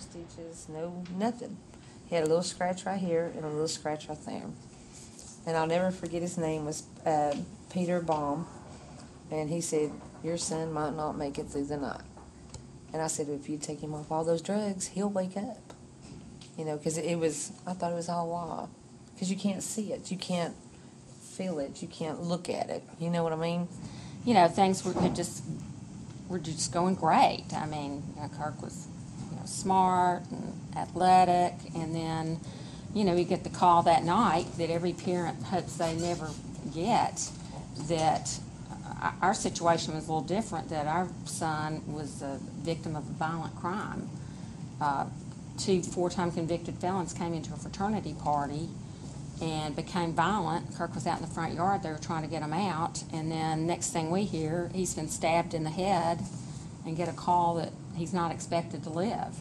stitches, no nothing. He had a little scratch right here and a little scratch right there. And I'll never forget his name was Peter Baum. And he said, your son might not make it through the night. And I said, if you take him off all those drugs, he'll wake up. You know, because it was, I thought it was all wild. Because you can't see it. You can't feel it. You can't look at it. You know what I mean? You know, things were just going great. I mean, you know, Kirk was, you know, smart and athletic. And then, you know, you get the call that night that every parent hopes they never get, that our situation was a little different, that our son was a victim of a violent crime. 2 4-time convicted felons came into a fraternity party and became violent. Kirk was out in the front yard. They were trying to get him out. And then next thing we hear, he's been stabbed in the head and get a call that he's not expected to live.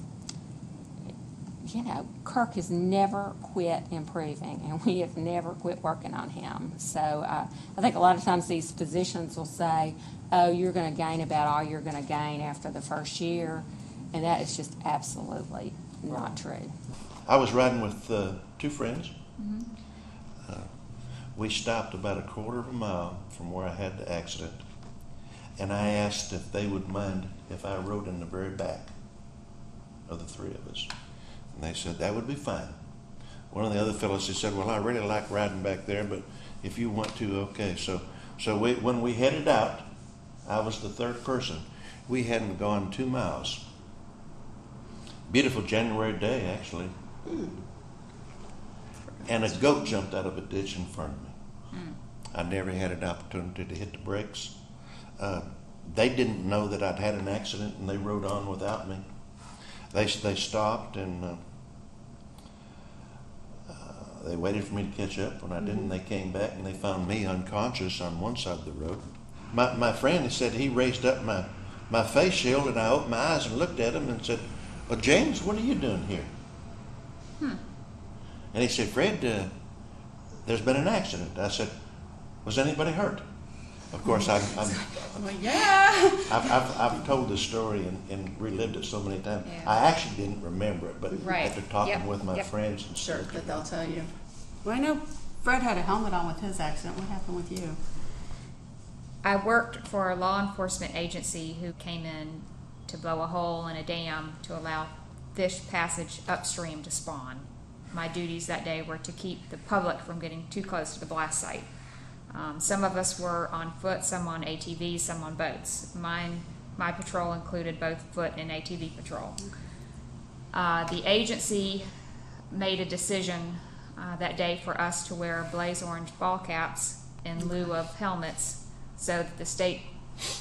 You know, Kirk has never quit improving, and we have never quit working on him. So I think a lot of times these physicians will say, oh, you're going to gain about all you're going to gain after the first year, and that is just absolutely not true. I was riding with 2 friends. Mm-hmm. We stopped about a quarter of a mile from where I had the accident, and I asked if they would mind if I rode in the very back of the 3 of us. And they said, that would be fine. One of the other fellows, he said, well, I really like riding back there, but if you want to, okay. So when we headed out, I was the 3rd person. We hadn't gone 2 miles. Beautiful January day, actually. Mm. And a goat jumped out of a ditch in front of me. Mm. I never had an opportunity to hit the brakes. They didn't know that I'd had an accident, and they rode on without me. They stopped, and they waited for me to catch up. When I didn't, they came back, and they found me unconscious on one side of the road. My friend, he said, he raised up my face shield, and I opened my eyes and looked at him and said, well, James, what are you doing here? Hmm. And he said, Fred, there's been an accident. I said, was anybody hurt? Of course, I've told this story and relived it so many times. Yeah. I actually didn't remember it, but right. After talking with my friends and stuff. Sure, but they'll tell you. Well, I know Fred had a helmet on with his accident. What happened with you? I worked for a law enforcement agency who came in to blow a hole in a dam to allow fish passage upstream to spawn. My duties that day were to keep the public from getting too close to the blast site. Some of us were on foot, some on ATVs, some on boats. My patrol included both foot and ATV patrol. The agency made a decision that day for us to wear blaze orange ball caps in lieu of helmets so that the state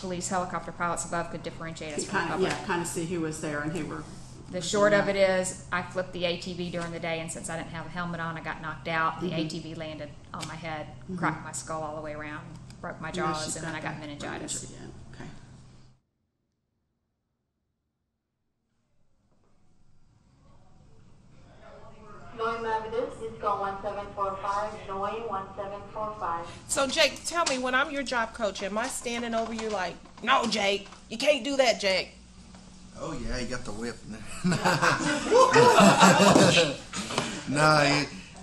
police helicopter pilots above could differentiate us from the public. Yeah, kind of see who was there and who were... The short of it is, I flipped the ATV during the day, and since I didn't have a helmet on, I got knocked out. The ATV landed on my head, cracked my skull all the way around, broke my jaws, and then I got meningitis. Okay. Knowing my evidence, Cisco 1745, knowing 1745. So, Jake, tell me, when I'm your job coach, am I standing over you like, no, Jake, you can't do that, Jake? Oh, yeah, he got the whip.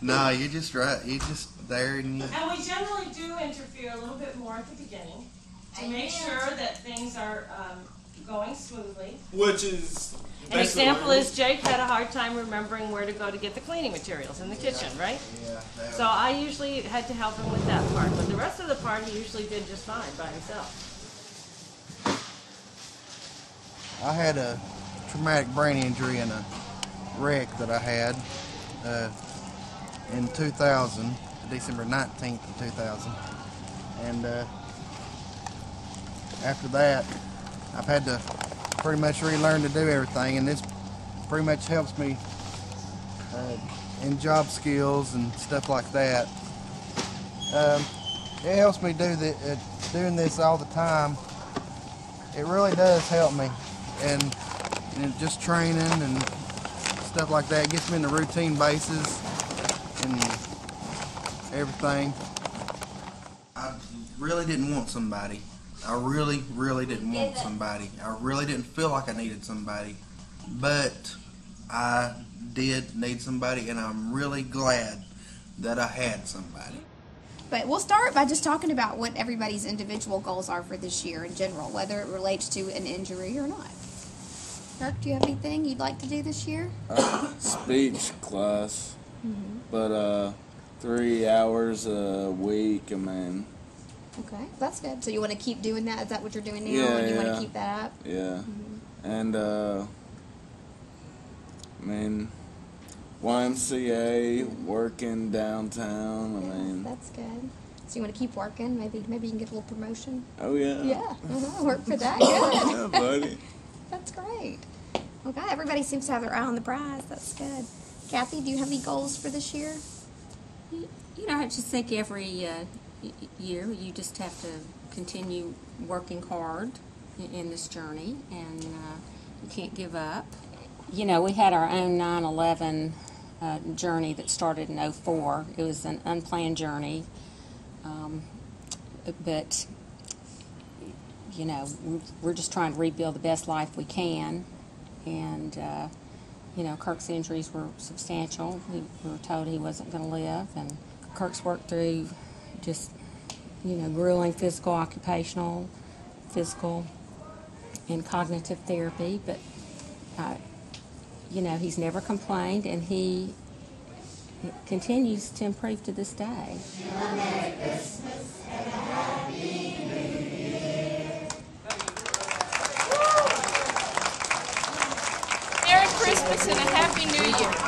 No, you're just right. You're just there. And we generally do interfere a little bit more at the beginning to make sure that things are going smoothly. Which is... An example is Jake had a hard time remembering where to go to get the cleaning materials in the kitchen, right? Yeah. So I usually had to help him with that part. But the rest of the part he usually did just fine by himself. I had a traumatic brain injury in a wreck that I had in 2000, December 19th of 2000. And after that, I've had to pretty much relearn to do everything, and this pretty much helps me in job skills and stuff like that. It helps me do doing this all the time. It really does help me. And just training and stuff like that. It gets me in the routine bases and everything. I really didn't want somebody. I really, really didn't want somebody. I really didn't feel like I needed somebody. But I did need somebody, and I'm really glad that I had somebody. But we'll start by just talking about what everybody's individual goals are for this year in general, whether it relates to an injury or not. Kirk, do you have anything you'd like to do this year? Speech class, but 3 hours a week, I mean. Okay, that's good. So you want to keep doing that? Is that what you're doing now? Yeah, and you want to keep that up? Yeah. And, I mean, YMCA, working downtown, I mean. That's good. So you want to keep working? Maybe you can get a little promotion? Oh, yeah. Yeah, work for that. Good. Yeah, buddy. That's great. Okay, everybody seems to have their eye on the prize. That's good. Kathy, do you have any goals for this year? You know, I just think every year you just have to continue working hard in this journey, and you can't give up. You know, we had our own 9/11 journey that started in '04. It was an unplanned journey, but you know, we're just trying to rebuild the best life we can, and you know, Kirk's injuries were substantial. We were told he wasn't going to live, and Kirk's worked through just, you know, grueling physical, occupational, physical, and cognitive therapy, but you know, he's never complained, and he continues to improve to this day. A Merry Christmas and a Happy New Year. Merry Christmas and a Happy New Year.